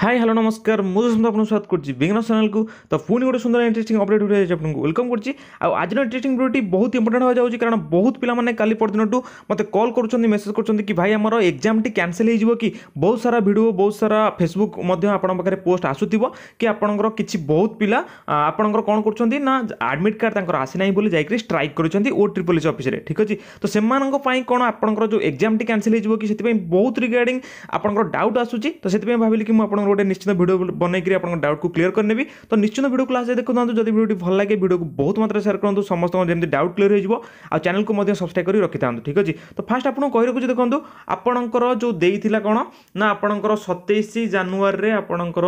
Hi hello नमस्कार मुझे आपको स्वागत करछि बिगनर्स चैनल को। तो पुणी गोटे सुंदर इंटरेस्टिंग अपडेट भिडियो आज आपको वेलकम करछि। आज इंटरेस्टिंग भिडियो बहुत इंपोर्टेंट हो जाउछि कारण बहुत पिला माने काली परदिन टू मते कॉल करूछन्ती मेसेज करूछन्ती कि भाई हमर एग्जाम टी कैंसिल होई जिवो कि बहुत सारा भिडियो बहुत सारा फेसबुक मध्ये आपन बकरे पोस्ट आसुतिबो कि आपनकर किछि बहुत पिला आपनकर कोन करूछन्ती ना एडमिट कार्ड तांकर आसी नाही बोली जाइकरी स्ट्राइक करूछन्ती ओ ट्रिपल एच ऑफिस रे। ठीक अछि, तो सेमानक पई कोन आपनकर जो एग्जाम टी कैंसिल होई जिवो कि सेति पई बहुत रिगार्डिंग आपनकर डाउट आसुछि। तो सेति पई भाबिली कि म गोटे निश्चित भिडियो बनकर आप डाउट को क्लीयर करने। तो निश्चित भिडियो को लास्ट जाए देखु जब भिडियो भल लगे भिडियो को बहुत मात्रा शेयर करूँ समस्त जमी डाउट क्लीयर हो चैनल को सब्सक्राइब कर रखी था। ठीक अच्छे, तो फास्ट आपको कही रखुच्छे देखो आपंकर जो देता कौन ना आपंकर 27 जनवरी आपंकर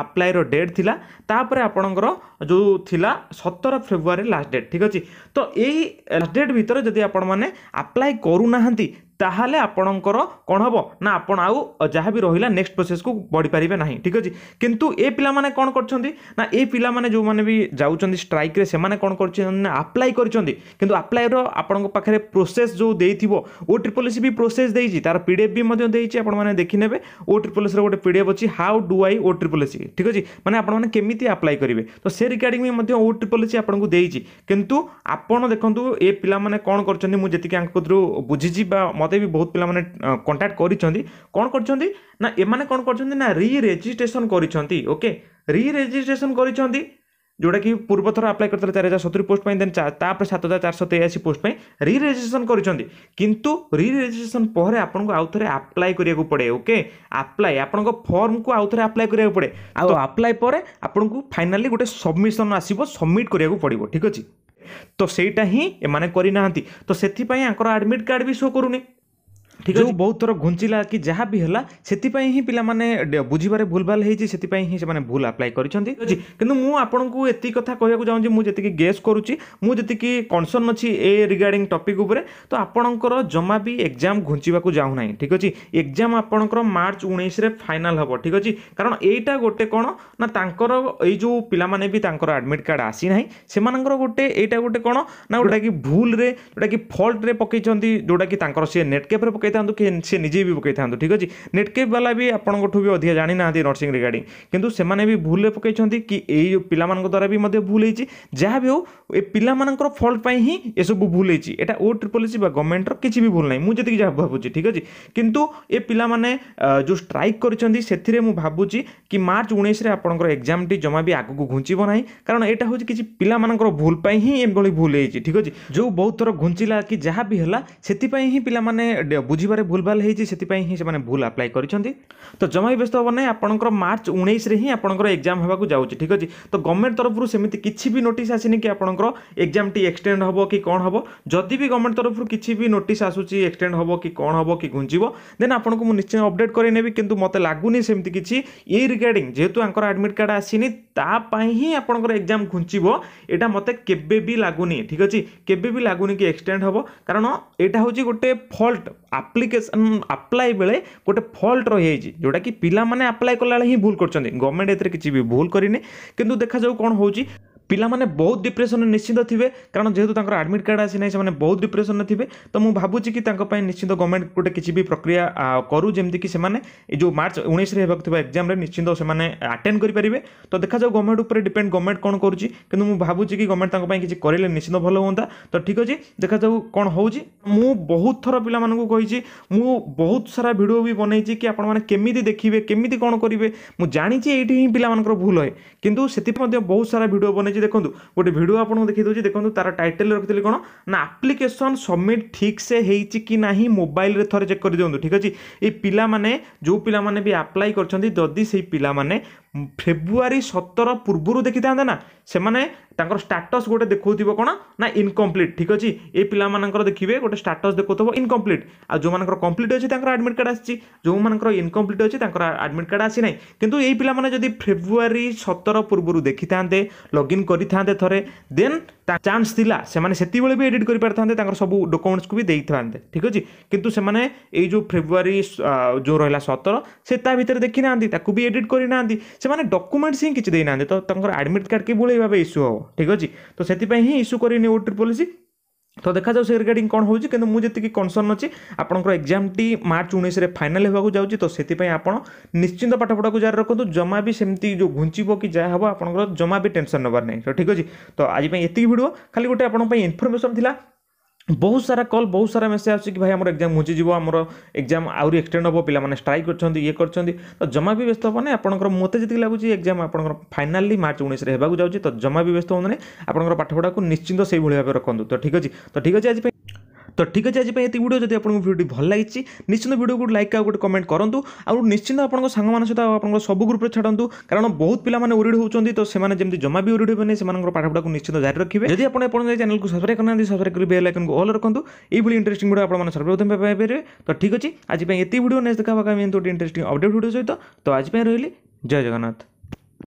आप्लायर डेट थी आपंकर जो था 17 फेब्रुआरी लास्ट डेट। ठीक अच्छे, तो यही लास्ट डेट भितर जब आप आप्लाय करूना ताहले आपणकर कौन हम ना आपण आउ जहाँ भी रहा नेक्स्ट प्रोसेस को बढ़ी पारे ना। ठीक अच्छे, किंतु ए पिला माने कौन करना ए पिला माने जो माने भी जाऊँ स्ट्राइक रे से कौन करना आप्लाय करछन्ती किंतु आप्लायर आपण पाखे प्रोसेस जो देथिबो ओ ट्रिपल एस भी प्रोसेस देइछि तार पीडीएफ भी मध्य देइछि आपण माने देखिनेबे ओ ट्रिपल एस रो गोटे पीडीएफ अछि how do I O triple S. ठीक अच्छे, माने आपण माने केमिति आप्लाय करिवे तो से रिगार्डिंग में मध्य ओ ट्रिपल एस आपण को देइछि किंतु आपण देखंतु ए पिला माने कौन करछन्ती मु जेति आंकद्रो बुझिछि बा भी बहुत पिला माने कांटेक्ट करिसथि कोन करछथि ना एमाने कोन करछथि ना री रजिस्ट्रेशन करिसथि। ओके, री रजिस्ट्रेशन करिसथि जोटा कि पूर्व थर आप्लाय करते 4070 पोस्ट देन तापर 7483 पोस्ट री रजिस्ट्रेशन करिसथि किंतु री रजिस्ट्रेशन पर आपन को आउ थरे आप्लाय करिया को पड़े। ओके, आप्लाय आपन को फॉर्म को आउ थरे आप्लाय करिया को पड़े आ आप्लाय पर आपन को फाइनली गोटे सबमिशन आसीबो सबमिट करिया को पड़िबो। ठीक अछि, तो सेटा ही एमाने करि नाहंती तो सेथि पय आंकर एडमिट कार्ड भी शो करूनी। ठीक है, बहुत थर घुंचला कि जहाँ भी है से पिला माने बुझीबारे भूलभाल होती से भूल आप्लाय करछन्ती। कि मु आपन को एति कथा कहया जाऊँ मुझे गेस करुच्ची मुझे कनसर्न अच्छी ए रिगार्डिंग टपिक उपर तो आपणकर जमा भी एग्जाम घुंचवा जाऊना। ठीक अच्छे, एग्जाम आपणकर मार्च 19 फाइनाल हम। ठीक अच्छे, कारण यहीटा गोटे कौन ना तांकर ये जो पिला माने भी तांकर एडमिट कार्ड आसी ना से गोटे एटा गोटे कौन ना जोटा कि भूल रे जोटा कि फॉल्ट रे पकई जोटा कि सी नेटकैप रे से निजे भी पकई था। ठीक अच्छे, नेटकेप वाला भी आपन को भी अधिक जानी ना नर्सिंग रिगार्डिंग किंतु से माने भी भूल रे पकई कि ए पिला मान द्वारा भी मधे भूल होई जहाँ भी हो पिला मान फॉल्ट पई ही ए सब भूल होई एटा ओ ट्रिपल एस बा गवर्नमेंट रो किछि भी भूल नहीं मु जति जहाँ भाबुची। ठीक अच्छे, किंतु ए पिला माने जो स्ट्राइक करछन्ती सेथिरे मु भाबुची कि मार्च 19 रे आपन को एग्जाम टी जमा भी आगु को घुंचीबो नाही कारण एटा होची किछि पिला मान भूल पई ही एम गली भूल होई। ठीक अच्छे, जो बहुत थर घुंचला कि जहाँ भी हला सेति पई ही पिला माने बुझीबारे भूलभाल होती से भूल आप्लाय करछन्ती तो जमा भी व्यस्त होना आपंकर मार्च 19 ही आपंकर एग्जाम होगा जाऊँच। ठीक अच्छे, तो गवर्नमेंट तरफ सेमती किसी भी नोटिस आसीनी कि आपंकर एग्जाम टी एक्सटेंड हम कि कौन हम जदि भी गवर्नमेंट तरफ किसी भी नोटिस आसूसी एक्सटेंड हम कि कौन हम कि घुंचब देन आपन को निश्चय अपडेट करेनेबी किंतु मते लागुनी सेमती किसी ये रिगार्डिंग जेहेतु आंकर एडमिट कार्ड आसीनी तापाई ही आपंकर एग्जाम घुंचब एटा मते केबे भी लागुनी। ठीक अच्छे, केबे भी लागुनी कि एक्सटेंड हम कारण एटा होची गोटे फॉल्ट आप्लिकेसन आप्लाय बेले गोटे फॉल्ट रही है जोटा कि पिला माने आप्लाय कला ही भूल करछन्ती गवर्नमेंट एतरे किछि भी भूल करिने किंतु देखा जाऊ कोन होउची पिला माने बहुत डिप्रेशन निश्चित थे कारण जेहेतु तांकर एडमिट कार्ड आसी नहीं से बहुत डिप्रेशन थे तो मु भाबुची कि तांको पय निश्चित गवर्नमेंट गोटे किछि भी प्रक्रिया करू जेमति कि सेमाने जो मार्च 19 रे हेबाक थिबा एग्जाम रे निश्चित सेमाने अटेंड करि परिबे। तो देखा जाऊ गवर्नमेंट ऊपर डिपेंड गवर्नमेंट कोन करूची किंतु मु भाबुची कि गवर्नमेंट तांको पय किछि करिले निश्चित भल होंदा। तो ठीक अछि, देखा जाऊ कोन होउची मु बहुत थर पिला मानकु कहिछि मु बहुत सारा वीडियो भी बनैछि कि आपण माने केमिति देखिबे केमिति कोन करिवे मु जानिछि एठी ही पिला मानकर भूल होय किंतु सेति मध्ये बहुत सारा वीडियो बनै देखो गोटे भिडियो आपको देखी दूसरी देखो तार टाइटल रखी कौन ना आप्लिकेशन सबमिट ठीक से होती कि ना मोबाइल रे थरे चेक कर दिखाँ। ठीक अच्छे, ये पिला माने जो पिला माने भी आप्लाय करछन्ती जदि से पिला माने फेब्रुआरी 17 पूर्व देखी था ना से स्टाटस गोटे देखो कौन ना इनकम्प्लीट। ठीक अच्छे, ये पिला मानकर देखिए गोटे स्टाटस देखो इनकम्प्लीट आ जो मानकर कंप्लीट अच्छे एडमिट कार्ड आसी जो मानकर इनकम्प्लीट अच्छे एडमिट कार्ड आसी ना किंतु ये पिला माने जदि फेब्रुआरी 17 पूर्व देखी था लगइन करी था थरे देन चांस थिला से भी एडिट कर पारि था सब डॉक्यूमेंट्स को भी दे था। ठीक अच्छे, किंतु से जो फेब्रुआरी जो रहा 17 से भर देखी ना भी एडिट करना से डॉक्यूमेंट्स ही किसी देना तो एडमिट कार्ड किभली भाव इश्यू हो। ठीक अच्छे, तो से इश्यू करनी ओ ट्रिपल एस तो देखा जाऊ से रिगार्डिंग कौन हो मुझे कनसर्न अच्छी आपंकर एग्जाम टी मार्च 19 रे फाइनाल होगा जाऊँगी तो से आप निश्चिंत पाठपढ़ा को जारी रखु जमा भी सेमती जो घुंचब कि जहाँ हम आप जमा भी टेंशन नबार नहीं। तो ठीक अच्छे तो आज ये भिड खाली गोटे आप इनफर्मेशन थी बहुत सारा कॉल बहुत सारा मेसेज आस कि भाई आम एग्जाम घुंचीजो आम एग्जाम आउरी एक्सटेंड हम पे स्ट्राइक कर ये करते तो जमा भी व्यस्त होना आपर मत जी लगुच एग्जाम आप फाइनाली मार्च 19 रे होगा जाऊँगी तो जमा भी व्यस्त होना आपर पाठपढ़ा को निश्चिंत से भाव रखु। तो ठीक अच्छे आज तो ठीक अच्छे आज ये वीडियो जब आपको वीडियो भल लगी निश्चिंत वीडियो को लाइक आगे कमेंट करूँ और निश्चिंत आपको सांग सहित आप सब ग्रुप में छाड़ू कारण बहुत पिला माने ओरिड होती तो सेमाने जमी जमा भी ओरिड होने से पाठपढ़ा को निश्चिंत जारी रखिए। जब आप चैनल को सब्सक्राइब करना सब्सक्राइब कर बेल आइकन को ऑल रखु ये इंटरेस्टिंग वीडियो आप सर्वप्रथम पाइपर। तो ठीक अच्छे आज ये वीडियो नेक्स्ट देखा होगा इंटरेस्टिंग अपडेट वीडियो सहित तो आज रही जय जगन्नाथ।